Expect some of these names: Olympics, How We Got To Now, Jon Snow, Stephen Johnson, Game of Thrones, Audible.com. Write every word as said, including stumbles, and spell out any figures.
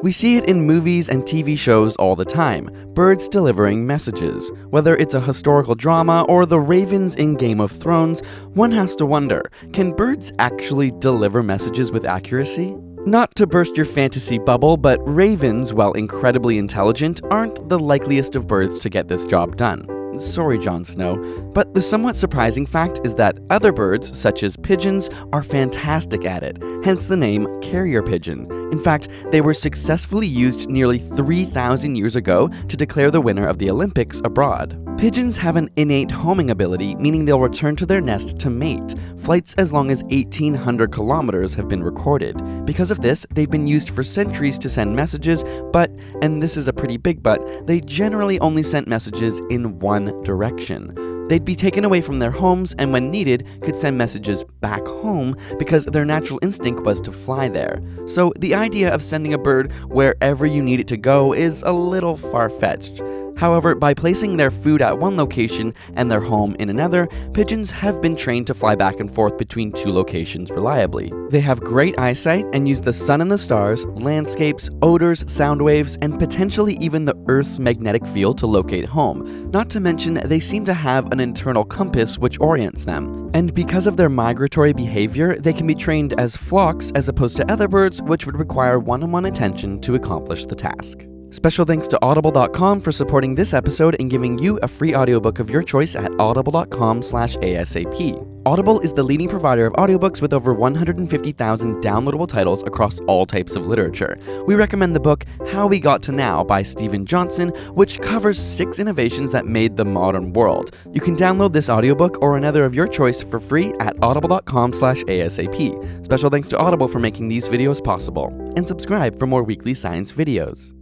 We see it in movies and T V shows all the time, birds delivering messages. Whether it's a historical drama or the ravens in Game of Thrones, one has to wonder, can birds actually deliver messages with accuracy? Not to burst your fantasy bubble, but ravens, while incredibly intelligent, aren't the likeliest of birds to get this job done. Sorry, Jon Snow. But the somewhat surprising fact is that other birds, such as pigeons, are fantastic at it, hence the name carrier pigeon. In fact, they were successfully used nearly three thousand years ago to declare the winner of the Olympics abroad. Pigeons have an innate homing ability, meaning they'll return to their nest to mate. Flights as long as eighteen hundred kilometers have been recorded. Because of this, they've been used for centuries to send messages, but, and this is a pretty big but, they generally only sent messages in one direction. They'd be taken away from their homes and when needed could send messages back home because their natural instinct was to fly there. So the idea of sending a bird wherever you need it to go is a little far-fetched. However, by placing their food at one location and their home in another, pigeons have been trained to fly back and forth between two locations reliably. They have great eyesight and use the sun and the stars, landscapes, odors, sound waves, and potentially even the Earth's magnetic field to locate home. Not to mention, they seem to have an internal compass which orients them. And because of their migratory behavior, they can be trained as flocks as opposed to other birds, which would require one-on-one attention to accomplish the task. Special thanks to Audible dot com for supporting this episode and giving you a free audiobook of your choice at audible dot com slash A S A P. Audible is the leading provider of audiobooks with over one hundred fifty thousand downloadable titles across all types of literature. We recommend the book How We Got To Now by Stephen Johnson, which covers six innovations that made the modern world. You can download this audiobook or another of your choice for free at audible dot com slash A S A P. Special thanks to Audible for making these videos possible. And subscribe for more weekly science videos.